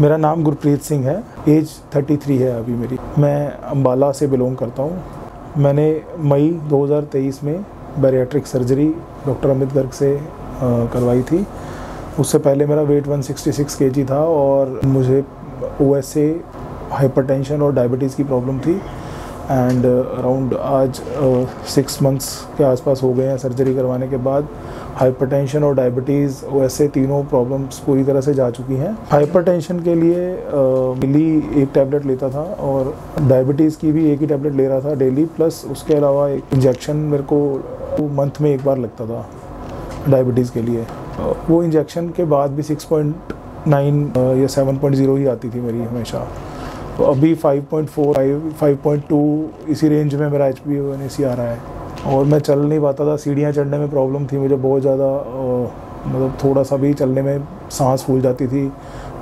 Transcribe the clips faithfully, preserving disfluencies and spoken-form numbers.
मेरा नाम गुरप्रीत सिंह है, एज तैंतीस है अभी मेरी। मैं अम्बाला से बिलोंग करता हूँ। मैंने मई दो हज़ार तेईस में bariatric surgery doctor Amit Garg से करवाई थी। उससे पहले मेरा वेट एक सौ छियासठ केजी था और मुझे ओएसए, हाइपरटेंशन और डायबिटीज़ की प्रॉब्लम थी। एंड अराउंड आज सिक्स मंथ्स के आसपास हो गए हैं सर्जरी करवाने के बाद। हाइपरटेंशन और डायबिटीज़, ओएसए तीनों प्रॉब्लम्स पूरी तरह से जा चुकी हैं। हाइपरटेंशन के लिए डेली एक टैबलेट लेता था और डायबिटीज़ की भी एक ही टैबलेट ले रहा था डेली, प्लस उसके अलावा एक इंजेक्शन मेरे को मंथ में एक बार लगता था डायबिटीज़ के लिए। वो इंजेक्शन के बाद भी सिक्स पॉइंट नाइन या सेवन पॉइंट ज़ीरो ही आती थी मेरी हमेशा। तो अभी five point four, five point two इसी रेंज में मेरा H B one A C आ रहा है। और मैं चल नहीं पाता था, सीढ़ियाँ चढ़ने में प्रॉब्लम थी मुझे बहुत ज़्यादा। मतलब थोड़ा सा भी चलने में सांस फूल जाती थी।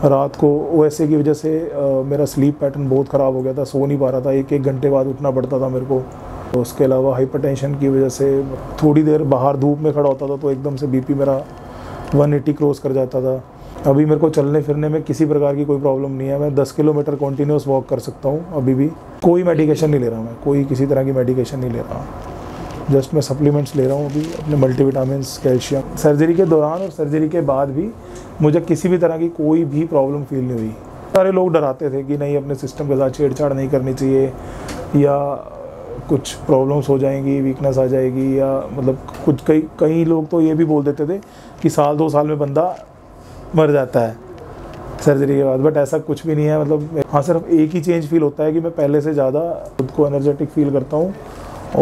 रात को ओएसए की वजह से आ, मेरा स्लीप पैटर्न बहुत ख़राब हो गया था, सो नहीं पा रहा था, एक एक घंटे बाद उठना पड़ता था मेरे को। तो उसके अलावा हाइपरटेंशन की वजह से थोड़ी देर बाहर धूप में खड़ा होता था तो एकदम से बी पी मेरा वन एट्टी क्रॉस कर जाता था। अभी मेरे को चलने फिरने में किसी प्रकार की कोई प्रॉब्लम नहीं है। मैं दस किलोमीटर कॉन्टीन्यूस वॉक कर सकता हूँ। अभी भी कोई मेडिकेशन नहीं ले रहा हूँ मैं, कोई किसी तरह की मेडिकेशन नहीं ले रहा हूँ। जस्ट मैं सप्लीमेंट्स ले रहा हूँ अभी, अपने मल्टीविटामिन्स, कैल्शियम। सर्जरी के दौरान और सर्जरी के बाद भी मुझे किसी भी तरह की कोई भी प्रॉब्लम फील नहीं हुई। सारे लोग डराते थे कि नहीं, अपने सिस्टम के साथ छेड़छाड़ नहीं करनी चाहिए या कुछ प्रॉब्लम्स हो जाएंगी, वीकनेस आ जाएगी, या मतलब कुछ कई कई लोग तो ये भी बोल देते थे कि साल दो साल में बंदा मर जाता है सर्जरी के बाद। बट ऐसा कुछ भी नहीं है। मतलब हाँ, सिर्फ एक ही चेंज फील होता है कि मैं पहले से ज़्यादा खुद को एनर्जेटिक फील करता हूँ।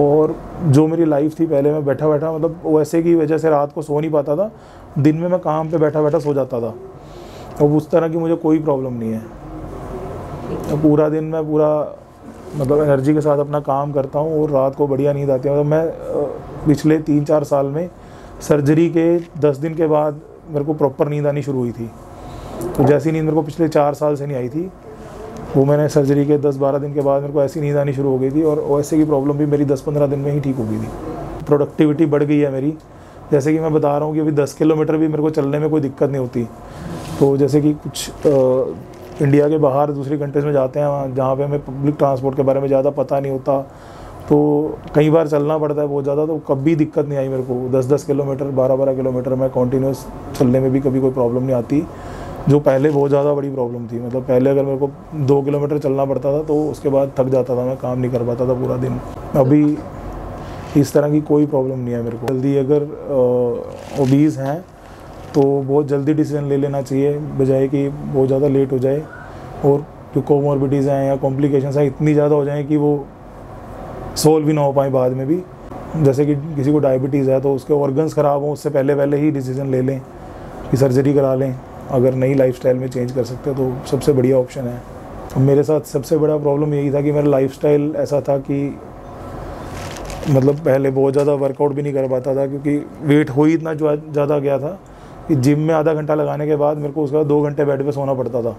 और जो मेरी लाइफ थी पहले, मैं बैठा बैठा मतलब ओएसए की वजह से रात को सो नहीं पाता था, दिन में मैं काम पे बैठा बैठा सो जाता था। अब उस तरह की मुझे कोई प्रॉब्लम नहीं है। पूरा दिन मैं पूरा मतलब एनर्जी के साथ अपना काम करता हूँ और रात को बढ़िया नींद आती है। मतलब मैं पिछले तीन चार साल में सर्जरी के दस दिन के बाद मेरे को प्रॉपर नींद आनी शुरू हुई थी। तो जैसी नींद मेरे को पिछले चार साल से नहीं आई थी, वो मैंने सर्जरी के दस बारह दिन के बाद मेरे को ऐसी नींद आनी शुरू हो गई थी। और ओएसए की प्रॉब्लम भी मेरी दस पंद्रह दिन में ही ठीक हो गई थी। प्रोडक्टिविटी बढ़ गई है मेरी। जैसे कि मैं बता रहा हूँ कि अभी दस किलोमीटर भी मेरे को चलने में कोई दिक्कत नहीं होती। तो जैसे कि कुछ आ, इंडिया के बाहर दूसरी कंट्रीज़ में जाते हैं जहाँ पर हमें पब्लिक ट्रांसपोर्ट के बारे में ज़्यादा पता नहीं होता, तो कई बार चलना पड़ता है बहुत ज़्यादा। तो कभी दिक्कत नहीं आई मेरे को। दस दस किलोमीटर, बारह बारह किलोमीटर में कॉन्टीन्यूस चलने में भी कभी कोई प्रॉब्लम नहीं आती, जो पहले बहुत ज़्यादा बड़ी प्रॉब्लम थी। मतलब पहले अगर मेरे को दो किलोमीटर चलना पड़ता था तो उसके बाद थक जाता था मैं, काम नहीं कर पाता था पूरा दिन। अभी इस तरह की कोई प्रॉब्लम नहीं है मेरे को। जल्दी अगर ओबीज़ हैं तो बहुत जल्दी डिसीजन ले लेना चाहिए, बजाय कि बहुत ज़्यादा लेट हो जाए। और जो कोमॉर्बिडीज़ हैं या कॉम्प्लिकेशंस हैं इतनी ज़्यादा हो जाएँ कि वो सोल्व भी ना हो पाए बाद में भी। जैसे कि किसी को डायबिटीज़ है तो उसके ऑर्गन्स ख़राब हों उससे पहले पहले ही डिसीजन ले लें कि सर्जरी करा लें। अगर नई लाइफस्टाइल में चेंज कर सकते तो सबसे बढ़िया ऑप्शन है। मेरे साथ सबसे बड़ा प्रॉब्लम यही था कि मेरा लाइफस्टाइल ऐसा था कि मतलब पहले बहुत ज़्यादा वर्कआउट भी नहीं कर पाता था, क्योंकि वेट हो ही इतना ज़्यादा गया था कि जिम में आधा घंटा लगाने के बाद मेरे को उसका दो घंटे बेड पर सोना पड़ता था।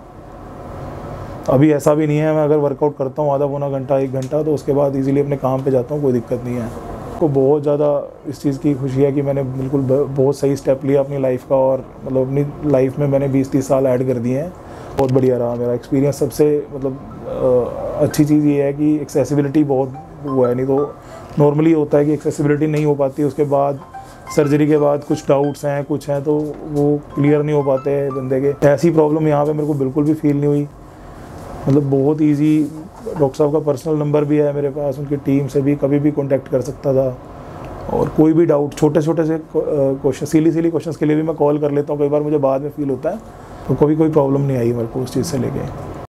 अभी ऐसा भी नहीं है। मैं अगर वर्कआउट करता हूँ आधा पौना घंटा एक घंटा तो उसके बाद इजीली अपने काम पे जाता हूँ, कोई दिक्कत नहीं है। को बहुत ज़्यादा इस चीज़ की खुशी है कि मैंने बिल्कुल बहुत सही स्टेप लिया अपनी लाइफ का, और मतलब अपनी लाइफ में मैंने बीस तीस साल ऐड कर दिए हैं। बहुत बढ़िया रहा मेरा एक्सपीरियंस। सबसे मतलब अच्छी चीज़ ये है कि एक्सेसिबिलिटी बहुत हुआ है। नहीं तो नॉर्मली होता है कि एक्सेसिबिलिटी नहीं हो पाती, उसके बाद सर्जरी के बाद कुछ डाउट्स हैं कुछ हैं तो वो क्लियर नहीं हो पाते बंदे के। ऐसी प्रॉब्लम यहाँ पर मेरे को बिल्कुल भी फील नहीं हुई। मतलब बहुत इजी। डॉक्टर साहब का पर्सनल नंबर भी है मेरे पास, उनकी टीम से भी कभी भी कांटेक्ट कर सकता था। और कोई भी डाउट, छोटे छोटे से क्वेश्चन, सीली सीली क्वेश्चंस के लिए भी मैं कॉल कर लेता हूँ। कई बार मुझे बाद में फील होता है। तो कभी कोई प्रॉब्लम नहीं आई मेरे को उस चीज़ से लेके।